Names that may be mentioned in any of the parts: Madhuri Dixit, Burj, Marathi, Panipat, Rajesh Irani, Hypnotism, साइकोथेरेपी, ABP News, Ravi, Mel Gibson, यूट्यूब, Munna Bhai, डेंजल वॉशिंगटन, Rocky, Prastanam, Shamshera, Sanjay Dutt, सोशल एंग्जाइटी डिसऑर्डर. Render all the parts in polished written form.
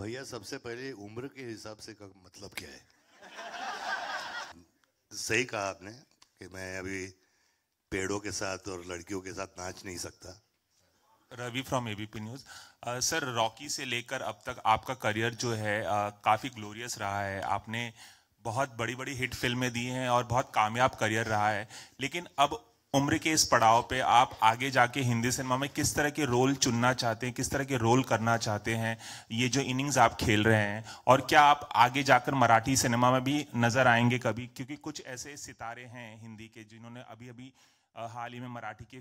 भैया सबसे पहले उम्र के हिसाब से का मतलब क्या है? सही कहा आपने कि मैं अभी पेड़ों के साथ और लड़कियों के साथ नाच नहीं सकता। Ravi from ABP news. Sir, Rocky से लेकर अब तक आपका करियर जो है काफ़ी ग्लोरियस रहा है। आपने बहुत बड़ी बड़ी हिट फिल्में दी हैं और बहुत कामयाब करियर रहा है, लेकिन अब उम्र के इस पड़ाव पे आप आगे जाके हिंदी सिनेमा में किस तरह के रोल चुनना चाहते हैं, किस तरह के रोल करना चाहते हैं? ये जो इनिंग्स आप खेल रहे हैं, और क्या आप आगे जाकर मराठी सिनेमा में भी नज़र आएंगे कभी? क्योंकि कुछ ऐसे सितारे हैं हिंदी के जिन्होंने अभी अभी हाल ही में मराठी के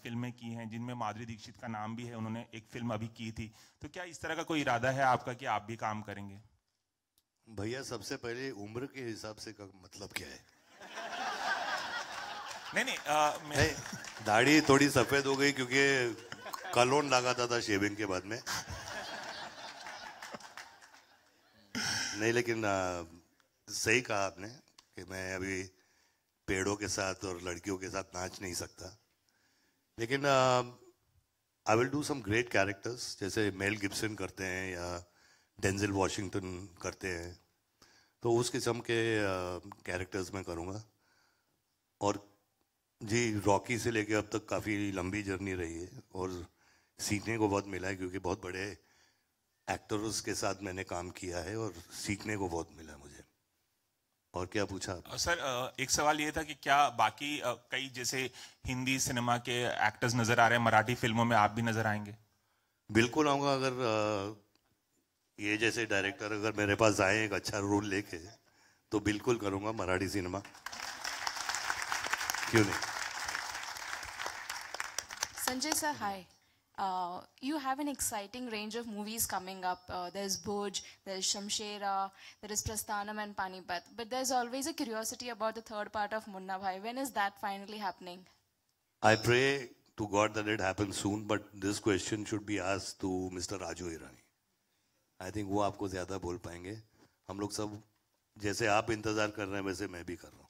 फिल्में की हैं, जिनमें माधुरी दीक्षित का नाम भी है। उन्होंने एक फिल्म अभी की थी। तो क्या इस तरह का कोई इरादा है आपका कि आप भी काम करेंगे? भैया सबसे पहले उम्र के हिसाब से का मतलब क्या है? नहीं, दाढ़ी थोड़ी सफेद हो गई क्योंकि कलोन लगाता था शेविंग के बाद में। नहीं, लेकिन सही कहा आपने कि मैं अभी पेड़ों के साथ और लड़कियों के साथ नाच नहीं सकता, लेकिन I will do some great characters, जैसे मेल गिब्सन करते हैं या डेंजल वॉशिंगटन करते हैं, तो उस किस्म के कैरेक्टर्स मैं करूँगा। और जी, रॉकी से लेके अब तक काफ़ी लंबी जर्नी रही है और सीखने को बहुत मिला है, क्योंकि बहुत बड़े एक्टर्स के साथ मैंने काम किया है और सीखने को बहुत मिला मुझे। और क्या पूछा सर? एक सवाल ये था कि क्या बाकी कई जैसे हिंदी सिनेमा के एक्टर्स नज़र आ रहे हैं, मराठी फिल्मों में आप भी नज़र आएंगे? बिल्कुल आऊँगा। अगर ये जैसे डायरेक्टर अगर मेरे पास आए एक अच्छा रोल लेके, तो बिल्कुल करूँगा मराठी सिनेमा, क्यों नहीं। Sanjay sir, hi. You have an exciting range of movies coming up. There's Burj, there's Shamshera, there is Prastanam and Panipat. But there's always a curiosity about the third part of Munna Bhai. When is that finally happening? I pray to God that it happens soon, but this question should be asked to Mr. Rajesh Irani. I think वो आपको ज़्यादा बोल पाएंगे। हम लोग सब जैसे आप इंतज़ार कर रहे हैं वैसे मैं भी कर रहा हूँ।